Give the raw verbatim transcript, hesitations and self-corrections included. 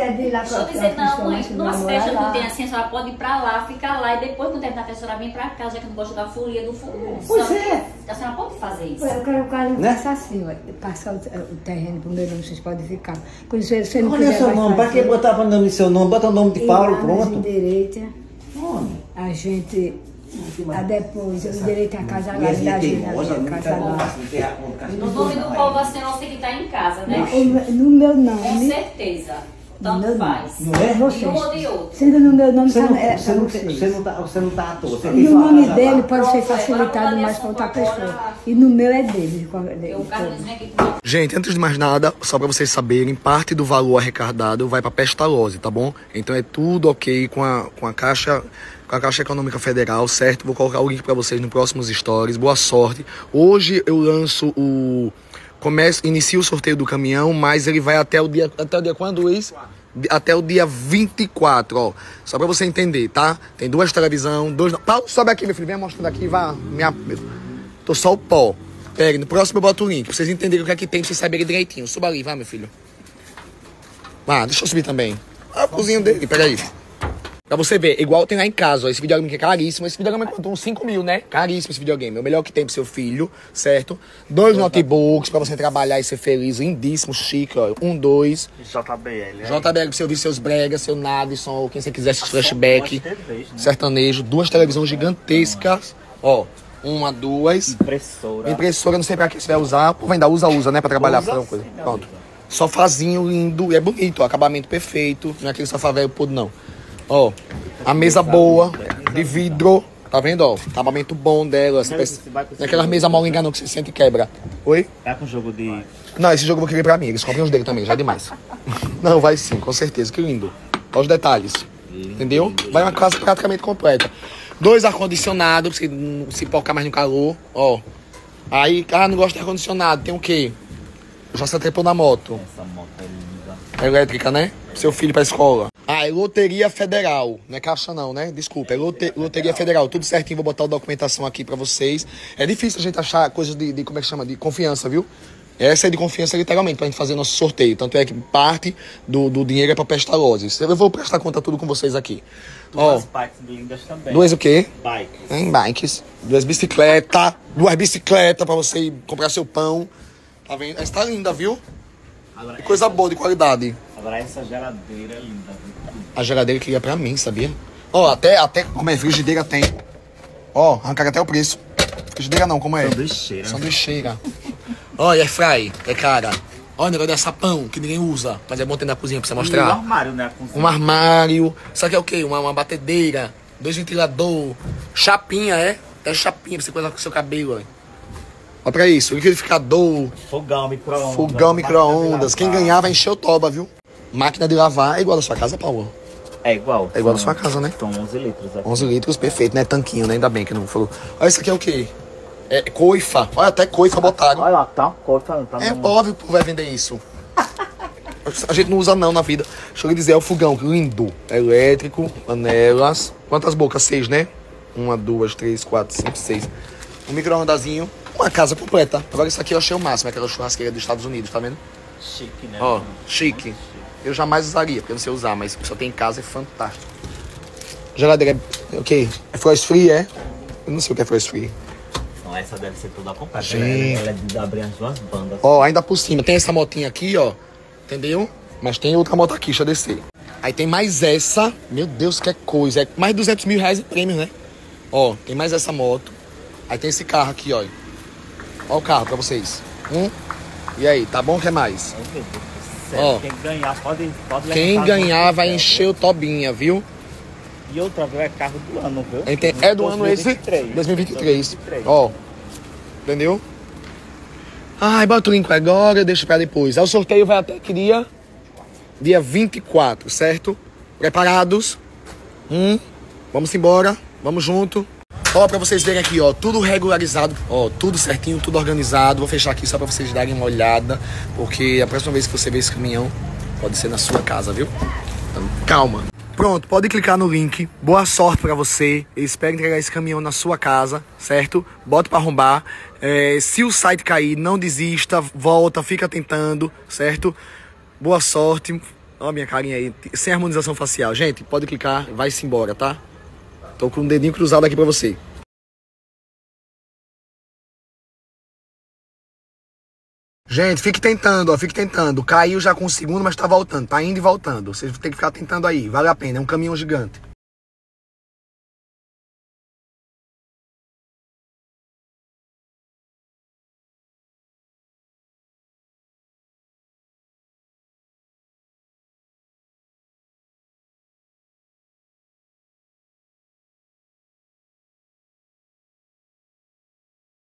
é de lá para dizer, não, mãe, numa festa não tem assim, a senhora pode ir pra lá, ficar lá e depois, quando terminar a festa, a senhora vem pra cá, já que não gosta da folia do fogo. Pois é. A senhora pode fazer isso. Eu quero que ela faça assim, passar o terreno pro meu nome, vocês podem ficar. Quando você não quiser, olha seu nome, pra que botar o nome do seu nome? Bota o nome de Paulo, pronto. A gente... Ah, depois, eu direito a casa agora da gente. No nome do povo, a senhora que está em casa, né? No meu nome. Com certeza. Tanto faz. Não é você. Um ou de outro. Sendo no meu nome, você não está à toa. E o nome dele pode ser facilitado mais para outra pessoa. E no meu é dele. Gente, antes de mais nada, só para vocês saberem, parte do valor arrecadado vai para Pestalozzi, tá bom? Então é tudo ok com a, com a Caixa... com a Caixa Econômica Federal, certo? Vou colocar o link para vocês nos próximos stories. Boa sorte. Hoje eu lanço o... Começo, inicio o sorteio do caminhão, mas ele vai até o dia... Até o dia quando, Luiz? Até o dia vinte e quatro, ó. Só para você entender, tá? Tem duas televisão, dois... Paulo, sobe aqui, meu filho. Vem mostrando aqui, vá. Minha... Tô só o pó. Pega, no próximo eu boto o link. Pra vocês entenderem o que é que tem, pra vocês saberem direitinho. Suba ali, vá, meu filho. Vá, deixa eu subir também. Ah, o cozinho dele, pega aí. Pra você ver, igual tem lá em casa, ó, esse videogame que é caríssimo, esse videogame contou uns cinco mil, né? Caríssimo esse videogame, é o melhor que tem pro seu filho, certo? Dois notebooks pra você trabalhar e ser feliz, lindíssimo, chique, ó, um, dois. J B L, né? J B L pra você ouvir seus bregas, seu Nadson, ou quem você quiser, esses flashback, sertanejo, duas televisões gigantescas, ó, uma, duas. Impressora. Impressora, não sei pra que você vai usar, pô, ainda usa, usa, né, pra trabalhar, pra alguma coisa. Pronto. Sofazinho lindo, e é bonito, ó, acabamento perfeito, não é aquele sofá velho podre, não. Ó, a mesa boa, de vidro, tá vendo, ó? Acabamento bom dela. Não é aquelas mesas mal enganam que você sente e quebra. Oi? Vai com jogo de... Não, esse jogo eu vou querer pra mim, eles compram os dele também, já é demais. Não, vai sim, com certeza, que lindo. Olha os detalhes, entendeu? Vai uma casa praticamente completa. Dois ar-condicionado, pra você não se focar mais no calor, ó. Aí, ah, não gosto de ar-condicionado, tem o quê? Já se atrepou na moto. Essa moto é linda. Elétrica, né? Pro seu filho pra escola. Ah, é Loteria Federal, não é Caixa não, né? Desculpa, é Lote Loteria Federal, tudo certinho, vou botar a documentação aqui pra vocês. É difícil a gente achar coisas de, de, como é que chama, de confiança, viu? Essa é de confiança literalmente, pra gente fazer nosso sorteio. Tanto é que parte do, do dinheiro é pra Pestalozzi. Eu vou prestar conta tudo com vocês aqui. Duas bikes lindas também. Duas o quê? Bikes. Hum, bikes. Duas bicicletas, duas bicicletas pra você comprar seu pão. Tá vendo? Essa tá linda, viu? Agora, que coisa essa... boa, de qualidade. Agora essa geladeira é linda, viu? A geladeira queria pra mim, sabia? Ó, oh, até, até como é, frigideira tem. Ó, oh, arrancaram até o preço. Frigideira não, como é? Sanduicheira. Sanduicheira. Ó, oh, e é fry, é cara. Ó, oh, o negócio dessa pão, que ninguém usa. Mas é bom ter na cozinha pra você mostrar. Um armário, né? Um armário. Sabe que é o quê? Uma, uma batedeira, dois ventiladores, chapinha, é? Até chapinha pra você coisar com o seu cabelo, ó. Olha pra isso, liquidificador. Fogão, micro-ondas. Fogão, micro-ondas. Quem ganhar vai encher o toba, viu? Máquina de lavar é igual à sua casa, Paulo? É igual. É igual à sua casa, né? Então, onze litros aqui. onze litros, perfeito, né? Tanquinho, né? Ainda bem que não falou. Olha, isso aqui é o quê? É coifa. Olha, até coifa botaram. Olha lá, tá uma coifa. Não tá é no... óbvio que vai vender isso. A gente não usa não na vida. Deixa eu lhe dizer, é o fogão, lindo. Elétrico, panelas. Quantas bocas? Seis, né? Uma, duas, três, quatro, cinco, seis. Um micro-ondazinho. Uma casa completa. Agora isso aqui eu achei o máximo, aquela churrasqueira dos Estados Unidos, tá vendo? Chique, né? Ó, chique. Eu jamais usaria, porque eu não sei usar, mas só tem em casa, é fantástico. Geladeira é o okay. quê? É Frost Free, é? Eu não sei o que é Frost Free. Não, essa deve ser toda completa. Gente. Ela é de abrir as duas bandas. Ó, ainda por cima, tem essa motinha aqui, ó. Entendeu? Mas tem outra moto aqui, deixa eu descer. Aí tem mais essa. Meu Deus, que coisa. É mais de duzentos mil reais em prêmio, né? Ó, tem mais essa moto. Aí tem esse carro aqui, ó. Ó o carro pra vocês. Um. E aí, tá bom? O que mais? Meu Deus do céu. Ó, quem ganhar pode, pode Quem ganhar vai céu, encher o tobinha, viu? E outra vez é carro do ano, viu? Ente... É do ano esse? dois mil e vinte e três. Ó. Entendeu? Ai, bota o link agora, deixa pra depois. Aí o sorteio vai até que dia? Dia vinte e quatro, certo? Preparados? Um. Vamos embora. Vamos junto. Ó, pra vocês verem aqui, ó, tudo regularizado, ó, tudo certinho, tudo organizado. Vou fechar aqui só pra vocês darem uma olhada, porque a próxima vez que você ver esse caminhão, pode ser na sua casa, viu? Então, calma. Pronto, pode clicar no link. Boa sorte pra você. Eu espero entregar esse caminhão na sua casa, certo? Bota pra arrombar. É, se o site cair, não desista, volta, fica tentando, certo? Boa sorte. Olha a minha carinha aí, sem harmonização facial. Gente, pode clicar, vai-se embora, tá? Tô com um dedinho cruzado aqui pra você. Gente, fique tentando, ó, fique tentando. Caiu já com o segundo, mas tá voltando, tá indo e voltando. Vocês vão ter que ficar tentando aí, vale a pena, é um caminhão gigante.